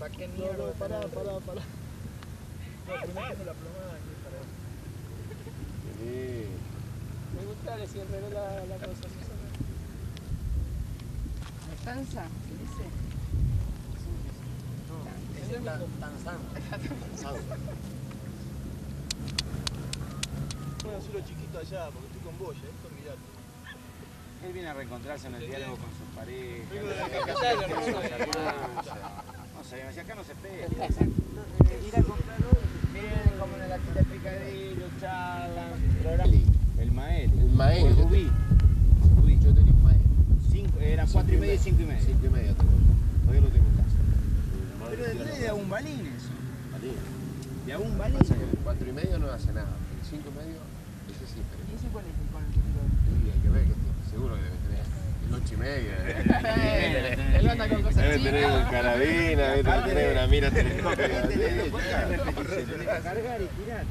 ¿Para qué mierda? No, pará. No, primero que me la plomada aquí para él. Me gusta decir enredó la cosa, Susana. ¿Me cansa? ¿Qué dice? No, es tan sano. Voy a hacer lo chiquito allá, porque estoy con vos, esto mirate. Él viene a reencontrarse en el diálogo con sus parejas. No sé, si acá no se pega. Ir a comprar hoy. Miren como en la quita de picadillo, charlan. El mael. El rubí. Yo tenía un mael. Eran 4:30 y 5:30. 5:30 todavía lo tengo en casa. Pero después de un balín eso. De un balín. 4:30 no hace nada. 5:30, ese sí. ¿Y ese cuál es? Sí, hay que ver que tiene. Seguro que debe tener el 8:30. Él anda con cosas chicas. Debe tener un carabina, debe tener una mira telescópica. Tenés que cargar y tirar.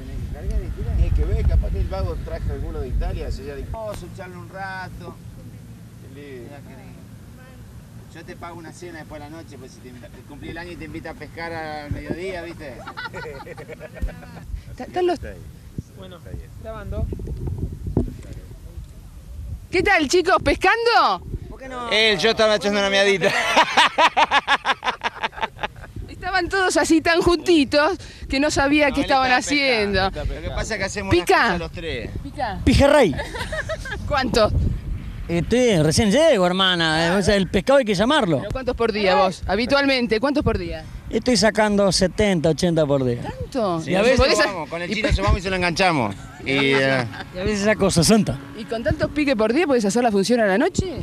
Tienes que ver, capaz que el vago traje alguno de Italia. Se ya dijo, vamos a echarle un rato. Qué lindo. Yo te pago una cena después de la noche, pues si te cumplí el año y te invita a pescar al mediodía, ¿viste? Carlos. Bueno, grabando. ¿Qué tal, chicos? ¿Pescando? ¿Por qué no? Yo estaba echando una meadita. Estaban todos así tan juntitos que no sabía qué estaban haciendo. Lo que pasa es que hacemos una cosa los tres. ¿Pica? Pijerrey. ¿Cuántos? Recién llego, hermana. O sea, el pescado hay que llamarlo. ¿Pero cuántos por día vos? Habitualmente, ¿cuántos por día? Estoy sacando 70, 80 por día. ¿Tanto? Sí, y a veces con el chino se vamos y se lo enganchamos. Y a veces saco 60. ¿Y con tantos piques por día podés hacer la función a la noche?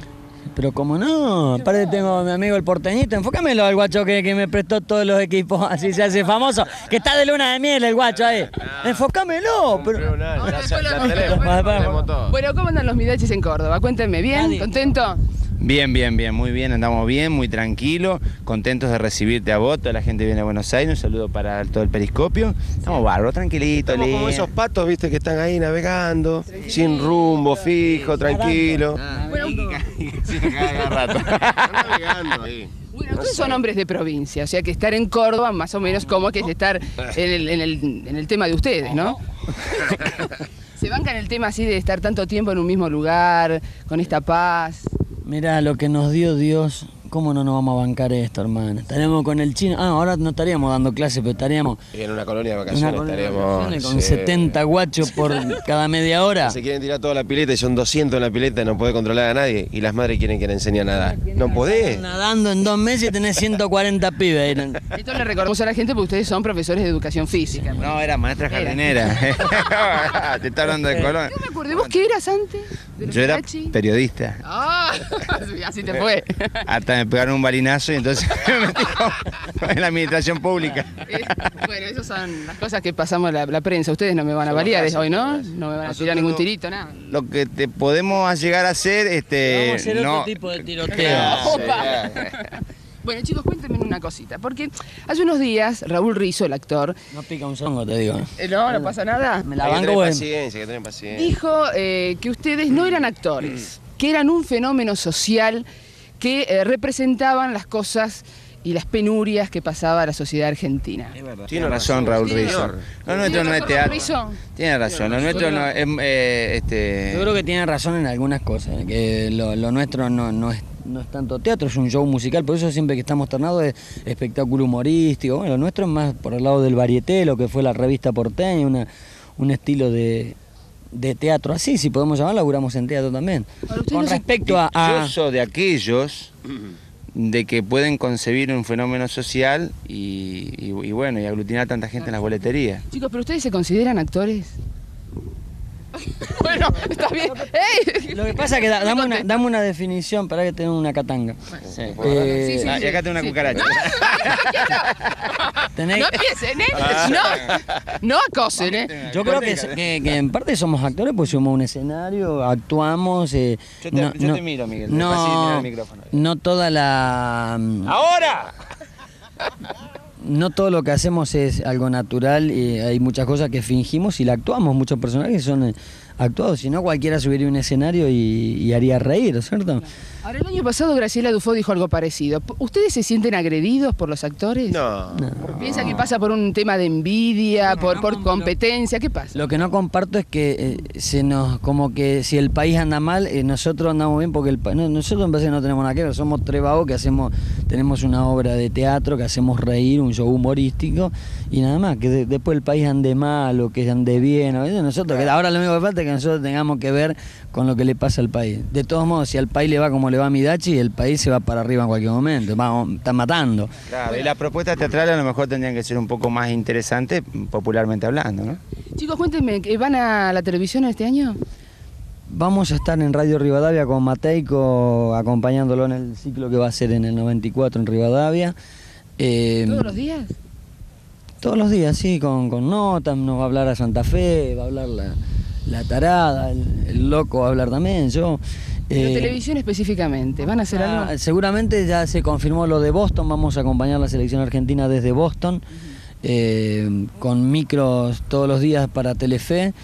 Pero como no, aparte tengo a mi amigo el porteñito, enfócamelo al guacho que me prestó todos los equipos, así se hace famoso, que está de luna de miel el guacho ahí. Enfócamelo, pero... Bueno, ¿cómo andan los Midachis en Córdoba? Cuéntenme, ¿bien? ¿Contento? Bien, muy bien, andamos bien, muy tranquilos, contentos de recibirte a vos, toda la gente viene a Buenos Aires, un saludo para todo el periscopio, estamos bárbaros, tranquilitos. Estamos como esos patos, viste, que están ahí navegando, sin rumbo, fijo, tranquilo. Bueno, ustedes son hombres de provincia, o sea que estar en Córdoba más o menos como que es estar en el tema de ustedes, ¿no? ¿Se bancan el tema así de estar tanto tiempo en un mismo lugar, con esta paz? Mirá, lo que nos dio Dios, ¿cómo no nos vamos a bancar esto, hermano? Estaríamos con el chino, ahora no estaríamos dando clases, pero estaríamos... En una colonia de vacaciones estaríamos... Con 70 guachos por cada media hora. Se quieren tirar toda la pileta y son 200 en la pileta, no podés controlar a nadie. Y las madres quieren que le enseñe a nadar. No podés. Nadando en 2 meses y tenés 140 pibes. Esto le recordamos a la gente porque ustedes son profesores de educación física. No, era maestra jardinera. Te está hablando de Colón. Yo me acordé, ¿vos qué eras antes? Yo era periodista. ¡Ah! Así te fue. Hasta me pegaron un balinazo y entonces me metí en la administración pública. Bueno, esas son las cosas que pasamos la prensa. Ustedes no me van a balear hoy, ¿no? No me van a tirar ningún tirito, nada. Lo que te podemos llegar a hacer... Vamos a hacer otro tipo de tiroteo. Bueno, chicos, cuéntenme una cosita, porque hace unos días Raúl Rizzo, el actor... No pica un zongo, te digo. No pasa nada. Me la banco, bueno. Que tenés paciencia. Dijo que ustedes no eran actores, que eran un fenómeno social que representaban las cosas y las penurias que pasaba la sociedad argentina. Es verdad. Tiene razón Raúl Rizzo. Lo nuestro no es teatro. Tiene razón, lo nuestro no es... Yo creo que tiene razón en algunas cosas, que lo nuestro no es... No es tanto teatro, es un show musical, por eso siempre que estamos tornados es espectáculo humorístico. Bueno, lo nuestro es más por el lado del varieté, lo que fue la revista porteña, un estilo de teatro así, si podemos llamarlo, laburamos en teatro también. Con respecto a... Yo soy de aquellos de que pueden concebir un fenómeno social y bueno, y aglutinar a tanta gente en las boleterías. Chicos, ¿pero ustedes se consideran actores? Bueno, está bien. ¡Ey! Lo que pasa es que dame una definición para que tenga una catanga. Sí. Y acá tengo una cucaracha. No empiecen, no acosen, Yo creo que en parte somos actores, pues somos un escenario, actuamos. Yo te miro, Miguel. No, el micrófono. No toda la... ¡Ahora! No todo lo que hacemos es algo natural, hay muchas cosas que fingimos y la actuamos, muchos personajes son actuado, si no cualquiera subiría un escenario y haría reír, ¿cierto? Ahora, el año pasado Graciela Dufo dijo algo parecido. ¿Ustedes se sienten agredidos por los actores? No. ¿Piensan que pasa por un tema de envidia, por competencia? ¿Qué pasa? Lo que no comparto es que se nos, como que si el país anda mal, nosotros andamos bien porque el país... No, nosotros en base no tenemos nada que ver, somos tres vagos que hacemos, tenemos una obra de teatro, que hacemos reír, un show humorístico, y nada más, que después el país ande mal o que ande bien, ¿no? Nosotros, que ahora lo único que falta es que nosotros tengamos que ver con lo que le pasa al país. De todos modos, si al país le va como le va a Midachi, el país se va para arriba en cualquier momento, están matando. Claro, y las propuestas teatrales a lo mejor tendrían que ser un poco más interesantes, popularmente hablando, ¿no? Chicos, cuéntenme, ¿van a la televisión este año? Vamos a estar en Radio Rivadavia con Mateyko, acompañándolo en el ciclo que va a ser en el 94 en Rivadavia. ¿Todos los días? Todos los días, sí, con notas, nos va a hablar a Santa Fe, va a hablar la tarada, el loco va a hablar también, yo... ¿Pero televisión específicamente? ¿Van a hacer algo? Seguramente ya se confirmó lo de Boston, vamos a acompañar a la selección argentina desde Boston, con micros todos los días para Telefe.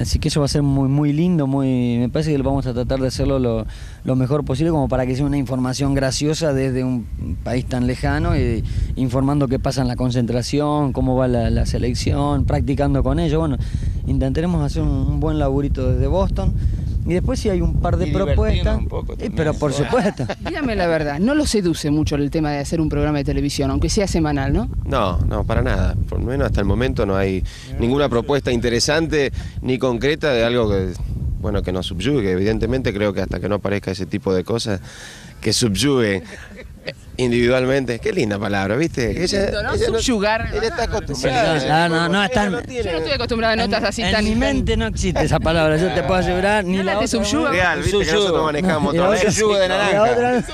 Así que eso va a ser muy, muy lindo, me parece que lo vamos a tratar de hacerlo lo mejor posible, como para que sea una información graciosa desde un país tan lejano, informando qué pasa en la concentración, cómo va la selección, practicando con ellos. Bueno, intentaremos hacer un buen laburito desde Boston. Y después sí hay un par de propuestas, pero por supuesto. Dígame la verdad, ¿no lo seduce mucho el tema de hacer un programa de televisión, aunque sea semanal, no? No, no, para nada. Por lo menos hasta el momento no hay ninguna propuesta interesante ni concreta de algo que, bueno, que nos subyugue. Evidentemente creo que hasta que no aparezca ese tipo de cosas que subyugue individualmente. Qué linda palabra, ¿viste? Subyugar. Ella está acostumbrada. No, están... Yo no estoy acostumbrada a notas así tan... En mi mente no existe esa palabra, yo te puedo asegurar. Ni la te subyuga. Real, viste que nosotros manejamos todo. Un subyugo de naranja.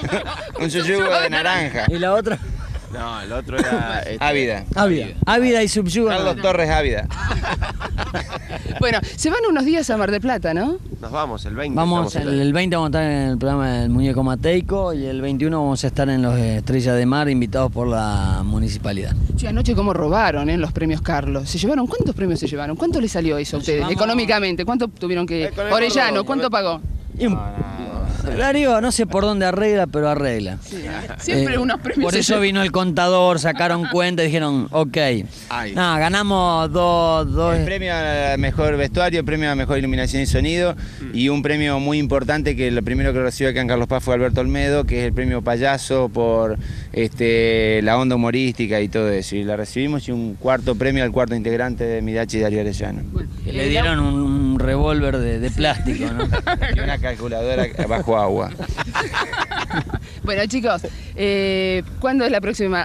Un subyugo de naranja. ¿Y la otra? No, el otro era... Ávida. Ávida y subyuga. Carlos Torres Ávida. Bueno, se van unos días a Mar de Plata, ¿no? Nos vamos, el 20. El 20 vamos a estar en el programa del Muñeco Mateyko y el 21 vamos a estar en los Estrellas de Mar, invitados por la municipalidad. Che, anoche cómo robaron los premios Carlos. ¿Se llevaron? ¿Cuántos premios se llevaron? ¿Cuánto les salió eso a ustedes? Económicamente, ¿cuánto tuvieron que...? Orellano, ¿cuánto pagó? Darío, no sé por dónde arregla, pero arregla. Sí, siempre unos premios. Por eso vino el contador, sacaron cuenta y dijeron, ok, ganamos dos... El premio a mejor vestuario, el premio a mejor iluminación y sonido, y un premio muy importante que lo primero que recibió acá en Carlos Paz fue Alberto Olmedo, que es el premio payaso por la onda humorística y todo eso. Y la recibimos, y un cuarto premio al cuarto integrante de Midachi y Darío Arellano. Que le dieron un revólver de plástico, ¿no? Y una calculadora bajo agua. Bueno, chicos, ¿cuándo es la próxima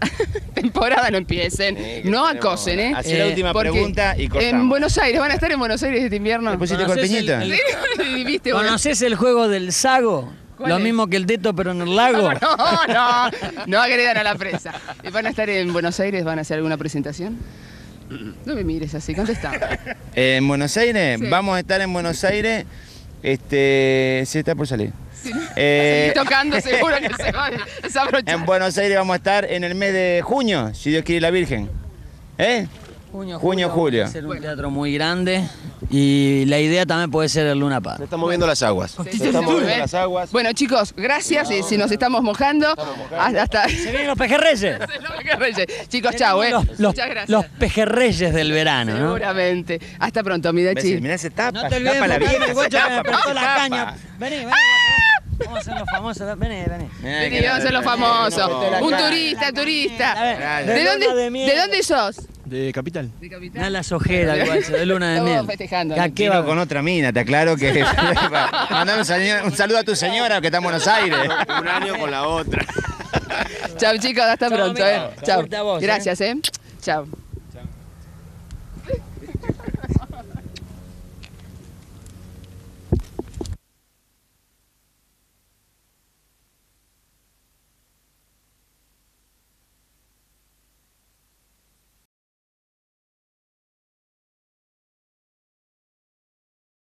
temporada? No empiecen, no acosen, ¿eh? Así la última pregunta y cortamos. En Buenos Aires, ¿van a estar en Buenos Aires este invierno? ¿Le pusiste corpiñita? ¿Conocés el juego del sago? Lo mismo que el teto, pero en el lago. No agredan a la presa. ¿Van a estar en Buenos Aires? ¿Van a hacer alguna presentación? No me mires así, contestamos. ¿En Buenos Aires? Sí. Vamos a estar en Buenos Aires. Se está por salir. Sí, tocando, seguro que se va a abrochar. En Buenos Aires vamos a estar en el mes de junio, si Dios quiere la Virgen. Junio, julio. Va a ser un teatro muy grande. Y la idea también puede ser el Luna Park. Se están moviendo las aguas. Se están moviendo las aguas. Bueno, chicos, gracias. No, si nos estamos mojando. Hasta... Se vienen los pejerreyes. Chicos, chau, muchas gracias. Los pejerreyes del verano, ¿no? Seguramente. Hasta pronto, Midachi. Mirá, se tapa. No te olvides, tapa la vida. Vení, vení. Vamos a ser los famosos, vení. Vamos a ser los famosos. Un turista. ¿De dónde sos? De Capital. Nada, las ojeras, igual, de luna de miel. Festejando. Aquí va con otra mina, te aclaro que... Mandame un saludo a tu señora, que está en Buenos Aires. Un año con la otra. Chau, chicos, hasta pronto. Chau. Gracias, Chau.